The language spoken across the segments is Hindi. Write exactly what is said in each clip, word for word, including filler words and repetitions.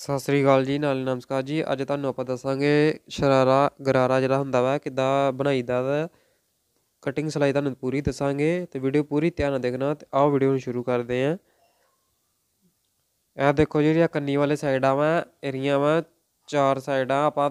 सत श्री अकाल जी। नाल नमस्कार जी। अज तुहानूं आपां दस्सांगे शरारा गरारा जिहड़ा हुंदा वा किद्दां बनाईदा वा, कटिंग सिलाई तुहानूं पूरी दस्सांगे ते वीडियो पूरी ध्यान नाल देखना। ते आओ वीडियो नूं शुरू करदे आं। आ देखो जी, कन्नी वाले साइडां वा एरिया वा चार साइडां आपां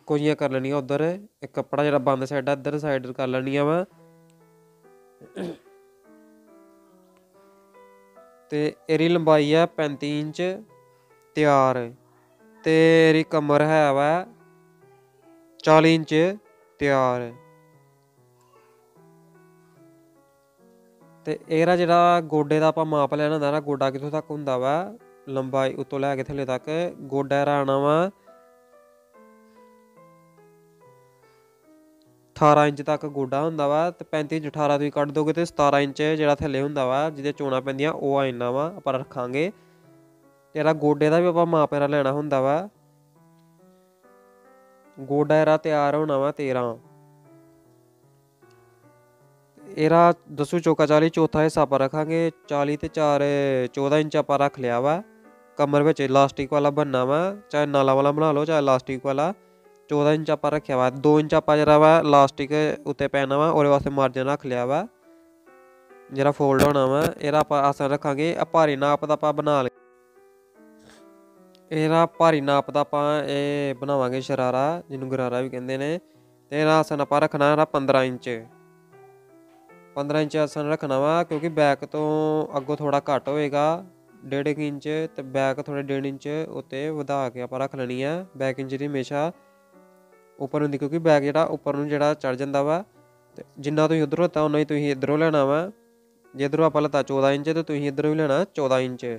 इक्को जिहियां कर लैणियां। उधर इक कपड़ा जिहड़ा बंद साइड इधर साइड कर लैणियां वा ते एरी लंबाई है पैंती इंच तैयार। ते एरी कमर है वा चाली इंच तैयार। ते एरा जेह्ड़ा गोडे दा आपां माप लैना होंदा ना, गोडा कित्थों तक होंदा वा, लंबाई उत्तों लै के थल्ले तक गोडा राना वा ठारां इंच तक गोडा होंदा वा। ते पैंती इंच ठारां तुसीं कड्ढ दोगे ते सतारां इंच जेह्ड़ा थल्ले होंदा वा जिहदे चोणां पैंदियां ओह् आ इन्ना वा आपां रखांगे। तेरा गोडे का भी आप माप एरा लैना होंदा वा, गोडा एरा तैयार होना वा तेरां। एरा दसू चौका चाली, चौथा हिस्सा आप रखांगे चाली ते चार चौदह इंच आप रख लिया वा। कमर में इलास्टिक वाला बनना वा, चाहे नाला वाला बना लो चाहे इलास्टिक वाला। चौदह इंच आप रखा वा, दो इंच आप जरा वा इलास्टिक उत्ते पैना वा, और वास्ते मार्जन रख लिया वा जरा फोल्ड होना वा। एरा आप आसन रखांगे, भारी नाप का आप बना लें। एरा भारी नाप का आपां एह बनावांगे शरारा, जिन्नू गरारा भी कहिंदे ने। ते एह्दा आसन आपां रखना एह्दा पंदरां इंच, पंदरां इंच आसन रखना वा, क्योंकि बैक तो अग्गों थोड़ा घट होएगा डेढ़ इंच ते बैक थोड़े डेढ़ इंच उत्ते वधा के आपां रख लैनी है। बैक इंजरी हमेशा उप्पर होंदी, क्योंकि बैक जेह्ड़ा उप्पर नूं जेह्ड़ा चढ़ जांदा वा। ते जिन्ना तुसीं उधरों लैता उन्ना ही तुसीं इधरों लैना वा। जे इधरों आपां लैता चौदह इंच ते तुसीं इधरों भी लैना चौदह इंच।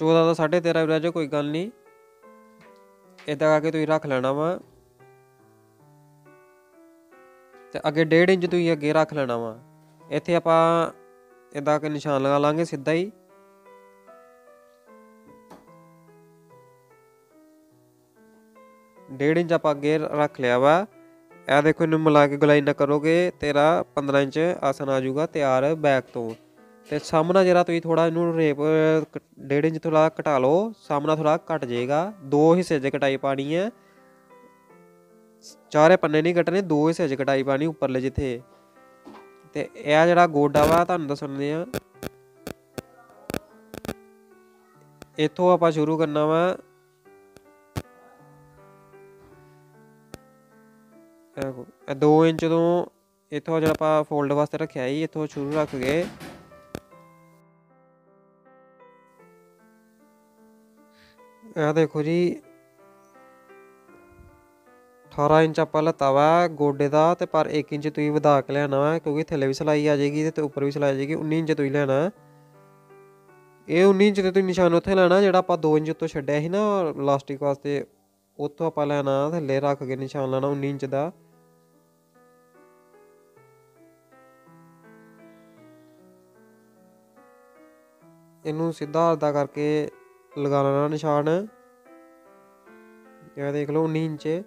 चौदह का साढ़े तेरह भी रह जाओ कोई गल नहीं, इदा करके तुसीं रख लैना वा। ते अगे डेढ़ इंच तुसीं अगे रख लैना वा। इत्थे आपां इदा करके निशान लगा लांगे सिद्धा ही। डेढ़ इंच आपां अगे रख लिया वा। यह देखो, इन्हूं मिला के गलाई ना करोगे तेरा पंद्रह इंच आसन आ जाऊगा तैयार बैक तो। ते सामना जरा तुम थोड़ा इनू रेप डेढ़ इंच थोड़ा घटा लो, सामना थोड़ा घट जाएगा। दो हिस्से च कटाई पानी है, चारे पन्ने नहीं कटने, दो हिस्से च कटाई पानी उपरले जिथे। ते यह जरा गोडा वा तुहानूं दस्सने आं, इत्थों आपां शुरू करना वा। दो इंच तो इत्थों जरा आपां फोल्ड वास्ते रखेआ ही, इत्थों शुरू रख के यह देखो जी अठारह इंच आप लता वा गोडे का, तो पर एक इंच तुम वधा के लेना है क्योंकि थले भी सिलाई आ जाएगी तो उपर भी सिलाई आ जाएगी। उन्नी इंच तुम लेना है, ये उन्नी इंच तो तुम निशान उत्थे लेना जो आप दो इंच उत्तों छड्डेआ ही ना इलास्टिक वास्ते, उत्थों आप लैना थले रख के निशान लाना उन्नी इंच का। इनू सीधा अद्धा करके लगा लेना निशान, यह देख लो उन्नी इंच। ये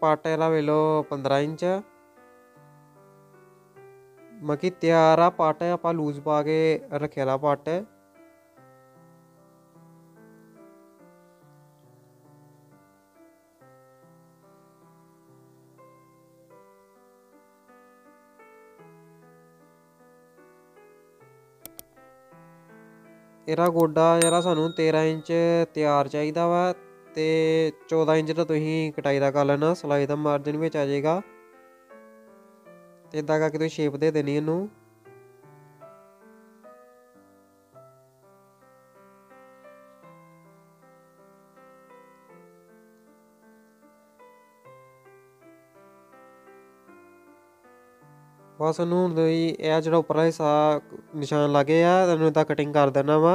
पार्ट एरा वे लो पंद्रह इंच मकी तैयार आ पार्ट। आप लूज पा के रखेला पार्ट, एरा गोडा जरा सानू तेरह इंच तैयार चाहिदा वा। ते चौदह इंच तो तुसीं कटाई का कर लेना, सिलाई का मार्जिन भी आ जाएगा। इदा करके तुसीं शेप दे देनी इनू। बस इनू यह जो उपरला हिस्सा निशान लागे है इनू इदा कटिंग कर देना वा।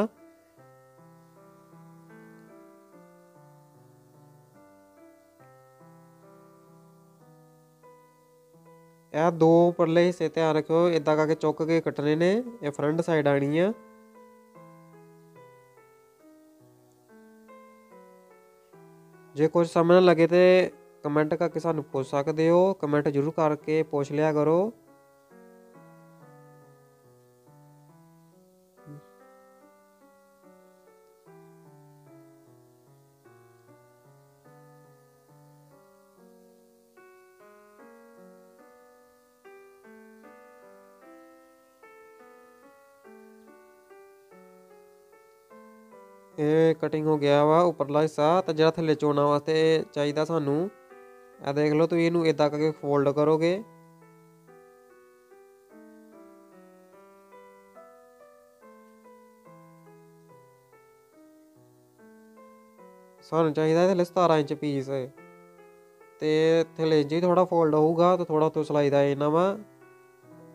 यह दो उपरले हिस्से ध्यान रखियो, इदा करके चुक के कटने ने, यह फ्रंट साइड आनी है। जो कुछ समझ लगे तो कमेंट करके सानू पूछ सकते हो, कमेंट जरूर करके पूछ लिया करो। ये कटिंग हो गया वा उपरला हिस्सा, तो जरा थले चोना वास्ते चाहिए सानू आ देख लो। तो इनू इदा करके फोल्ड करोगे सानू चाहिए थले सतारा इंच पीस है, तो थले जी थोड़ा फोल्ड होगा तो थोड़ा तो सिलाई का इना वा।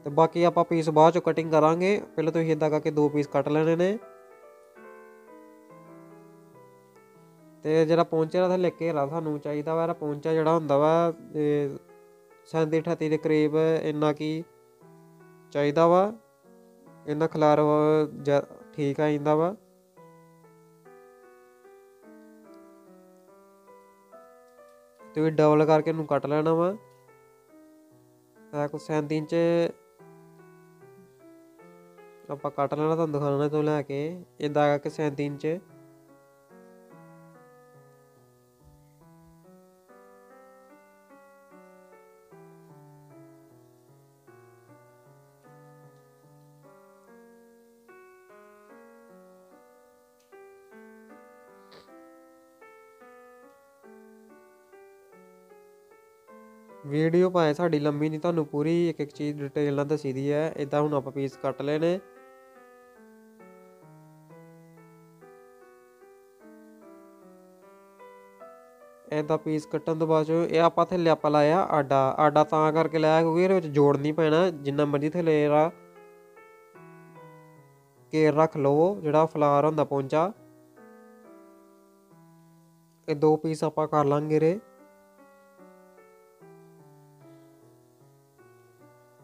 तो बाकी आप पीस बाद चो कटिंग करा, पहले तो इदा करके दो पीस कट लेने ने। तो जरा पहुंचे रहा था लेके रहा सानू चाहिए वा पहुंचा जरा होंदा वा सैंती अठत्ती के करीब, इन्ना की चाहिए वा, इन्ना खलार ठीक आई जाता वा। तो डबल करके इनू कट लेना वा, कुछ सैंती इंच आप कट लेना, तुहानू दिखाना तो लैके इदा करके सैंती इंच। वीडियो भाएं साड़ी लंबी नहीं, तुहानू पूरी एक एक चीज़ डिटेल नाल दस्सी दी है। इदा हुण आपां पीस कट लेने, इदा पीस कट्टण तो बाद यह आपां थल्ले आपां लाया आडा, आडा तां करके लाया क्योंकि इहदे विच जोड़ नहीं पैना, जिन्ना मर्जी थल्ले रा घेर रख लवो जिहड़ा फ्लावर हुंदा पौंचा। ये दो पीस आपां कर लांगे रे।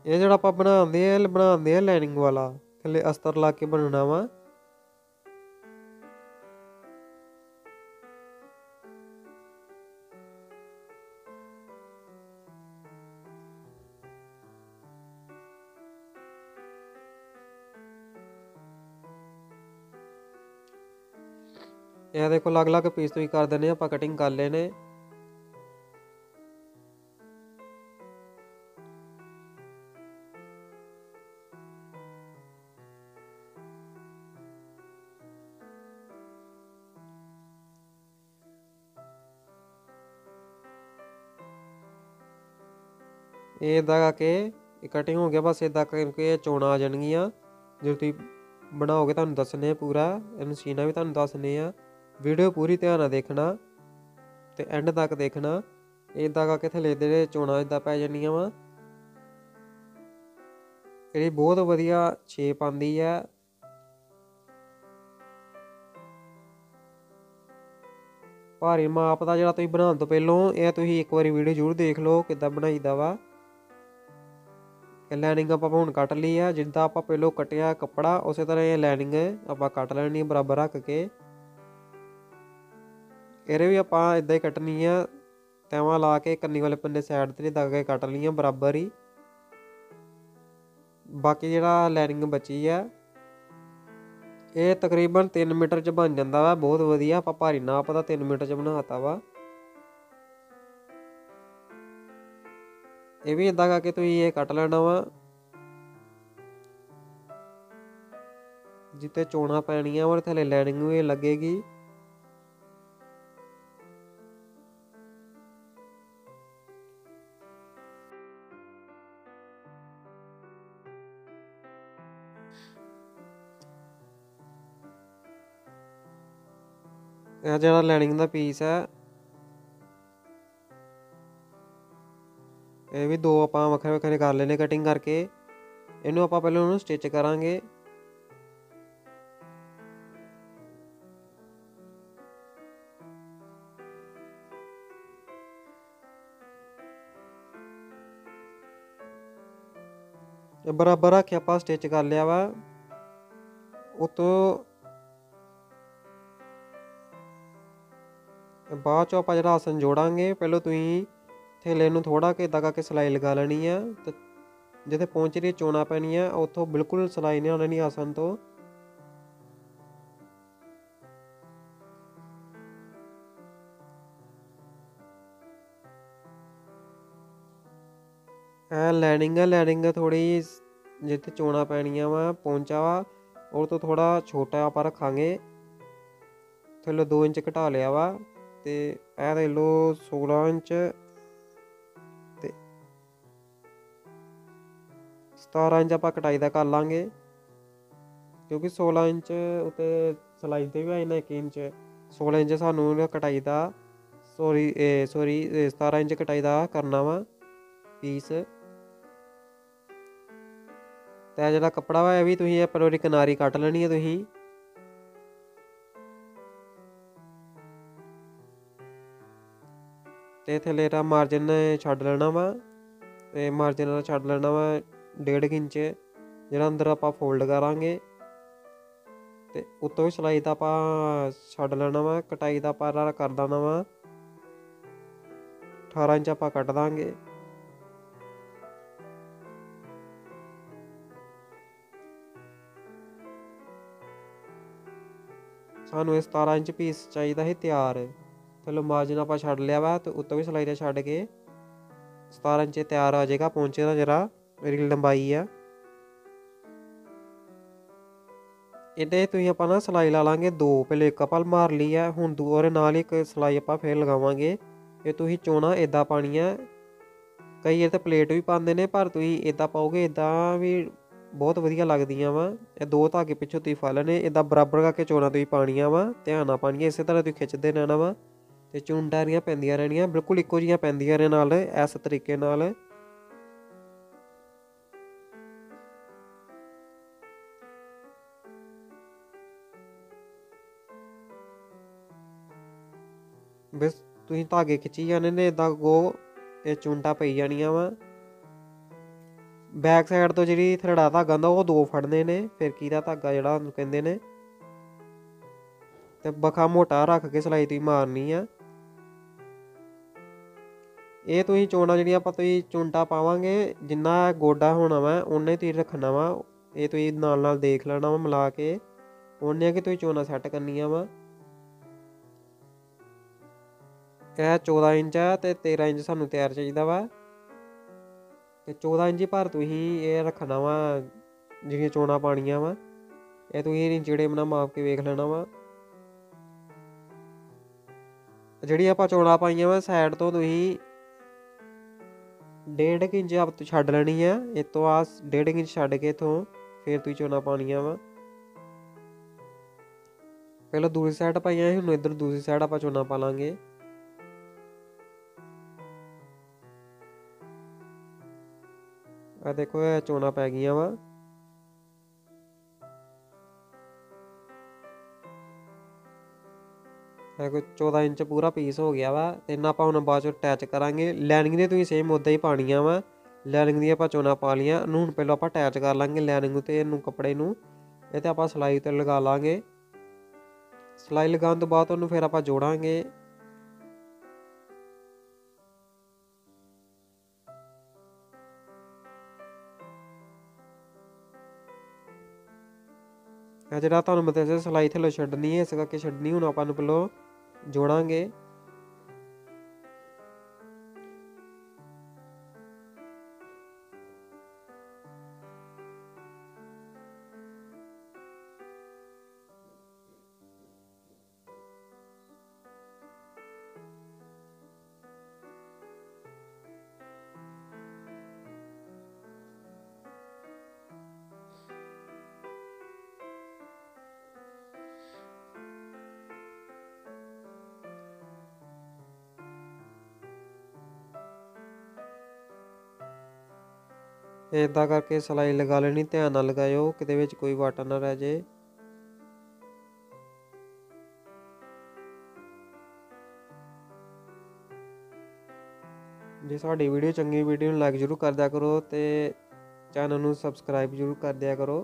ये जो आप बनाते हैं बनाते हैं लाइनिंग वाला, थले अस्तर ला के बनना वा। यह देखो अलग अलग पीस तो ही कर देने आप कटिंग कर लेने। इदा करके कटिंग हो गया, बस इदा करके चोणा आ जाएगियां जो तुम बनाओगे, तुहानू दस्सने पूरा इन सीना भी तुहानू दस्सने आ। वीडियो पूरी ध्यान देखना ते एंड तक देखना। इदा करके थले दे चोणा इदा पै जानियां वा, ये बहुत वधिया शेप आती है। भारी माप का जो तुम बनाने तो पहलों यह तुम एक बार वीडियो जरूर देख लो कि बनाईदा वा। लाइनिंग आप हूँ कट ली है, जिदा आप पहलों कटिया कपड़ा उस तरह ये लाइनिंग आप कट लैनी बराबर रख के। ये भी आप इदा ही कटनी है, तैव ला के कन्नी वाले पन्ने साइड से दगे कट लिया बराबर ही। बाकी जो लाइनिंग बची है ये तकरीबन तीन मीटर च बन जाता वा, बहुत वधिया। आप भारी नाप का तीन मीटर च बनाता वा। ये भी इदा करके तुम ये कट लेना वा, जिते चोणा पैनिया और थले लाइनिंग भी लगेगी। यह जो लाइनिंग का पीस है ये भी दो आप वखरे वखरे कर लेने कटिंग करके। इनू आप पहले उन्होंने स्टिच करा। बराबर रखे आप स्टिच कर लिया वा। उतो बाद चो अज आसन जोड़ांगे। पहले तुम थैले में थोड़ा के धागा के सिलाई लगा लेनी है, तो जिथे पहुँच रही चोना पैनी है उतो बिल्कुल सिलाई नहीं होनी आसन तो। हाँ लैंडिंग लैंडिंग थोड़ी जिथे चोना पैनिया वा पहुँचा वा और तो थोड़ा छोटा आप रखांगे। थैलो दो इंच घटा लिया वा तो यह थैलो सोलह इंच सतारा इंच आप कटाई का कर लाँगे, क्योंकि सोलह इंच उत्ते सिलाई से भी आई ना एक इंच। सोलह इंच सानू कटाई का सॉरी सॉरी सतारा इंच कटाई का करना वा पीस। तो जो कपड़ा वा भी तुम पर किनारी कट लेनी है। तुम तो थले का मार्जिन छड्ड लेना वा, मार्जिन छड्ड लेना वा डेढ़ इंच जो अंदर आप फोल्ड करांगे। तो उत्तों भी सिलाई का आप छड्ड लेना वा, कटाई का आप कर देना वा अठारह इंच आप कट देंगे। सानू सतारह इंच पीस चाहिए है तैयार। चलो मार्जिन आप छड्ड लिया वा, तो उत्तों भी सिलाई का छड्ड के सतारह इंच तैयार आ जाएगा। पहुंचे का जरा मेरी लंबाई है इतने तुम आप ना सिलाई ला लाँगे दो। पहले एक आप मार ली है, हूँ दो और नाल एक सिलाई आप फिर लगावे। ये तुम चोना इदा पानी है, कई तो प्लेट भी पाते हैं पर तुम इदा पाओगे इदा भी बहुत वधिया लगदिया वा। दो धागे पिछों तुम फलने इदा बराबर करके चोना तुम पानिया वा, ध्यान ना पानी इस तरह तुम खिंचते रहना वा। तो चुनटारियाँ पैंदियां रहनियां बिल्कुल इक्को जिहियां पैंदियां रहन नाल इस तरीके नाल। बस तुम धागे खिंची जाने ने इदा गो ये चुनटा पई जानिया वा। बैक साइड तो जी थड़ा धागा वह दो फड़ने ने, फिर कीता धागा जड़ा कहंदे ने। तो बखा मोटा रख के सिलाई तुम मारनी है। ये तुम चोना जी आप चुनटा पावे जिन्ना गोडा होना वा उन्ना ही तुम रखना वा। ये तुम नाल नाल देख लेना वा मिला के उन्ने कि तुम चोना सैट करनी वा। यह चौदह इंच है तो तेरह इंच सानू तैयार चाहिए वा। तो चौदह इंच पर तुम ये रखना वा जी चोना पानिया वा। ये तुम इंचड़े बना माप के वेख लेना वा। जी आप चोना पाइया वा साइड तो तुम डेढ़ इंच आप छड्ड लेनी है। इतों आ डेढ़ इंच छड्ड के इतों फिर तुम चोना पानिया वा। पहले दूसरी साइड पाइया हूँ, इधर दूसरी साइड आप चोना पा लाँगे। आ देखो ये चोना पै गई वा। चौदह इंच पूरा पीस हो गया वा। तेना आप हम बाद अटैच करा। लैनिंग तो तुम सेम उदा ही पानी वा। लैनिंग दी आप चोना पा लिया, हूँ पहले आप अटैच कर लाँगे लैनिंग तो इनू कपड़े नू। ये आप सिलाई तो लगा लाँगे, सिलाई लगाने तो बाद फिर आप जोड़ा। जरा तुम मतलब सिलाई थलो छड्डनी है इस करके छड्डनी। हूँ आप पहलो जोड़ांगे। इदा करके सिलाई लगा लेनी, ध्यान ना लगाओ कि कोई वाटा ना रह जाए। जे साडी वीडियो चंगी वीडियो लाइक जरूर कर दिया करो तो चैनल नू सबसक्राइब जरूर कर दिया करो।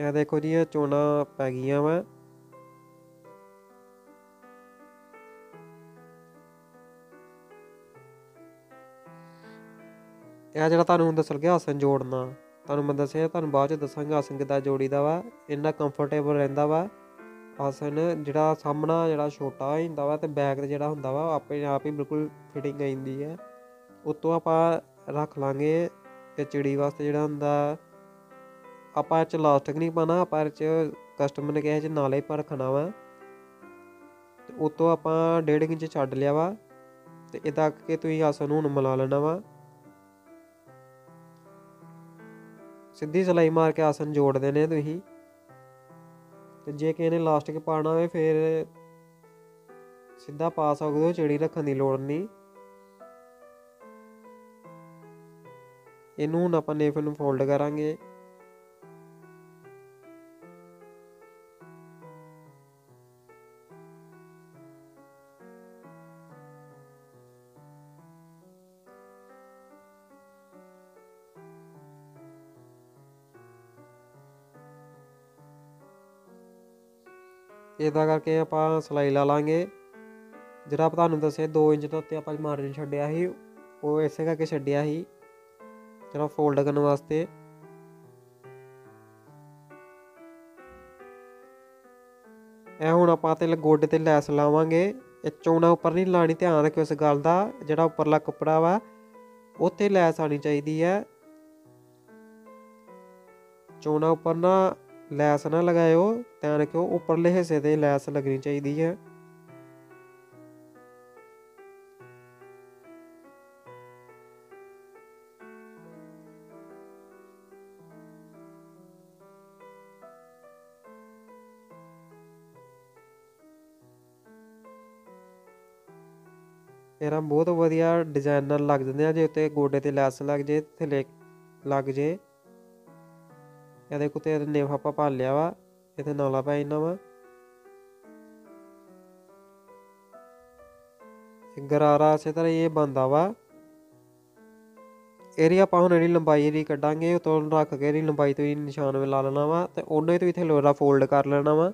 यह देखो जी चोना पै गई मैं। यह जो तुहानूं दस्सन लग्या आसन जोड़ना, तुहानूं मैं दस्सेआ तुहानूं बाद च दस्सांगा आसन किद्दां जोड़ीदा वा। इन्ना कंफर्टेबल रहिंदा वा आसन, जिहड़ा सामना जिहड़ा छोटा होई जंदा वा ते बैक ते जिहड़ा हुंदा वा आपे आप ही बिल्कुल फिटिंग आई जंदी है। उत्तों आपां रख लांगे ते चिड़ी वास्ते जिहड़ा हुंदा आपां च लास्टिक नहीं पाना, आपां च कस्टमर ने किहा च नाले पर रखना वा। उत्तों आपां डेढ़ इंच छड्ड लिया वा ते इदा के तुसीं आसन हुण मिला लेना वा। सीधी सिलाई मार के आसन जोड़ देने तुसीं ते जे किसे ने लास्टिक पाना होवे फिर सीधा पा सकदे हो, चिड़ी रखण दी लोड़ नहीं। इहनूं हुण आपां नेफे नूं फोल्ड करांगे। इदा करके आप सिलाई ला लाँगे। जो आप दस्से दो इंच का उत्ते आप मार्जिन छड्डिया ही, वो इस करके छड्डिया ही जरा फोल्ड करने वास्ते। ए हुण आप गोडे ते लैस लावांगे, चौना उपर नहीं लानी, ध्यान रखियो इस गल दा। जिहड़ा उपरला कपड़ा वा उत्थे लैस आनी चाहिदी है, चौना उपर ना लैस ना लगायो, ध्यान रखियो उपरले हिस्से ते लैस लगनी चाहिदी है। एरा बहुत वधिया डिजाइनर लग जांदे आ जे उत्ते गोडे ते लैस लग जे, थल्ले लग जे। ये देखो तो नेफा आपा पा लिया वा, इतने नाला पै जाना वा। गरारा इस तरह ये बनता वा। एरी आप हम एरी लंबाई एरी कढ़ांगे, तो रख के एरी लंबाई तो निशान में ला लेना वा ते उन्हें तो इतने लोरा फोल्ड कर लेना वा।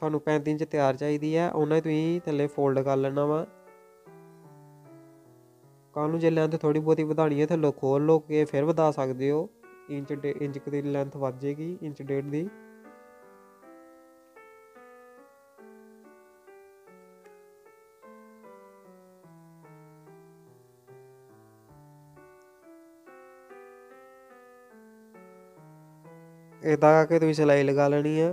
सानू पैंती इंच तैयार चाहिदी है, उन्हें तो थल्ले फोल्ड कर लेना वा। कानून जे लैंथ थोड़ी बहुत ही बधानी है थल्लों खोल लो के फिर बधा सकते हो। इंच डेढ़ इंच की लैंथ वध जाएगी, इंच डेढ़ दी। इदा करके तुसीं सिलाई लगा लेनी है।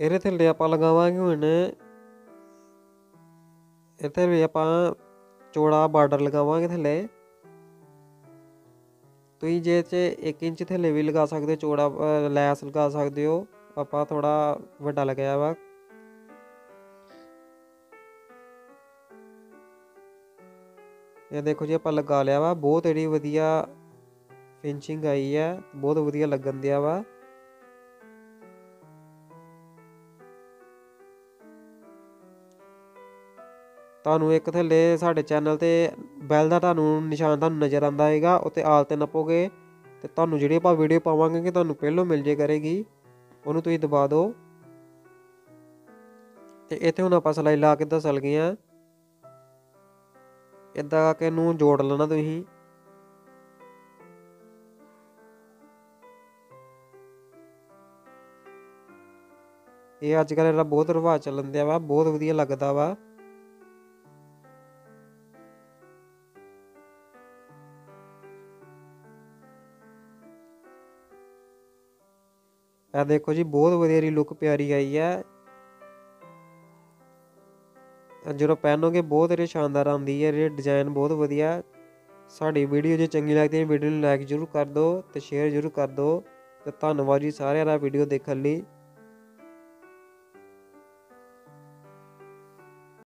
ये थले आप लगावांगे हुण इत्थे भी आप चौड़ा बार्डर लगावांगे थले। तुसीं जे च एक इंच थले भी लगा सकते, चौड़ा लैस लगा सकते हो। आप थोड़ा वड्डा लगाया वा। ये देखो जी आप लगा लिया वा, बहुत एड़ी वधिया फिनिशिंग आई है, बहुत वधिया लगन दिया वा। तुहानूं एक थल्ले साढ़े चैनल ते बैल दा तुहानूं निशान तुहानूं नज़र आंदा आएगा, उत्ते आलते नप्पोगे ते तुहानूं जेह्ड़ी आपां वीडियो पावांगे कि तुहानूं पहलों मिल जे करेगी, उहनूं तुसीं दबा दो। ते इत्थे हुण आपां सिलाई ला के दस्सन लगे आं। इदां करके नूं जोड़ लेना तुसीं। ये अज्जकल इहदा बहुत रिवाज चलन दिया वा, बहुत वधिया लगदा वा। आ देखो जी बहुत वधिया लुक प्यारी आई है। जो पहनोगे बहुत ये शानदार आती है, ये डिजाइन बहुत वधिया। साड़ी वीडियो जो चंगी लगती है वीडियो लाइक जरूर कर दो तो शेयर जरूर कर दो। धन्यवाद जी सारे वीडियो देखने।